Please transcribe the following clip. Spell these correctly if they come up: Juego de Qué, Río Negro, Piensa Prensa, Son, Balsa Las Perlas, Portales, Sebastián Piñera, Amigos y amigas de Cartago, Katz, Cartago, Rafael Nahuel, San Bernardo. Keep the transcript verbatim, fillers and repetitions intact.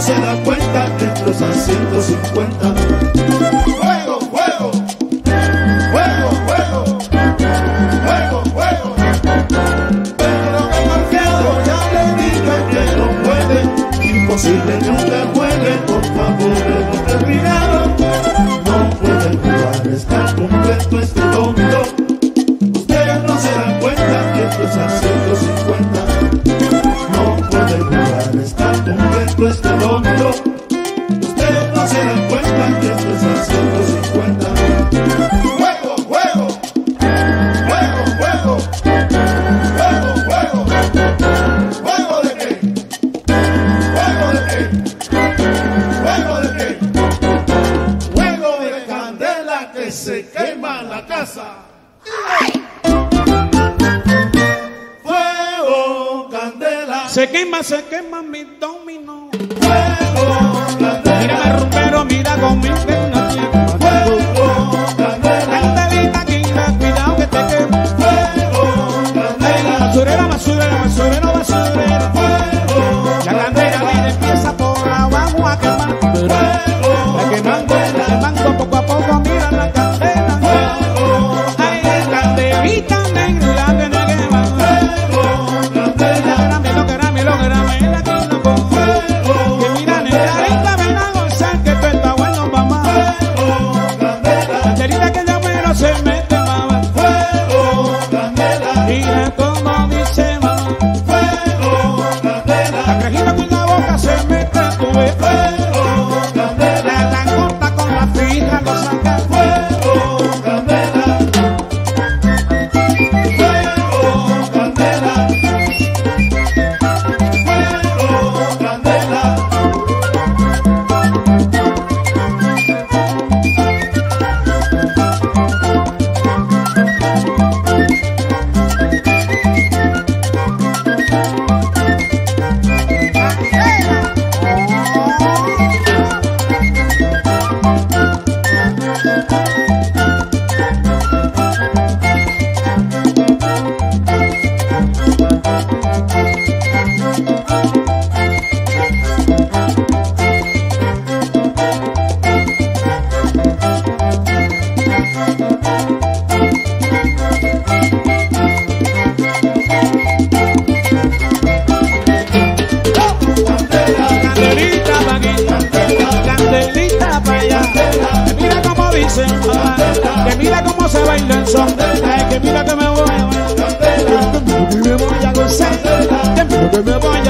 no se da cuenta que cruza ciento cincuenta. Juego, juego, juego, juego, juego, juego. Pero que marcado ya le diga que no puede, imposible nunca juegue, por favor, en un terminado. No puede jugar, está completo este domingo. Ustedes no se dan cuenta que cruza ciento cincuenta. Este domingo, ustedes no se dan cuenta que esto es a ciento cincuenta. Juego, juego, juego, juego, juego, juego, juego de qué, juego de qué, juego de qué, juego de candela que se quema en la casa. Fuego, candela, se quema, se quema mi dominó. Mira el rumbero, mira con mi pena tiempo. Fuego, candelita, quita, cuidado que te quema. Fuego, candelita, basurera, basurera, basurera, basurera. Fuego, la candela viene, empieza por la vamos a quemar. Fuego, la quemando, la quemando poco a poco, mira la candela. Fuego, ay, la candelita negra, la que me quema. Fuego, candela, grame, lo que grame, lo que grame, la que no pongo. Que mira cómo se baila el son, que mira que me voy, que me voy a gozar, que me voy a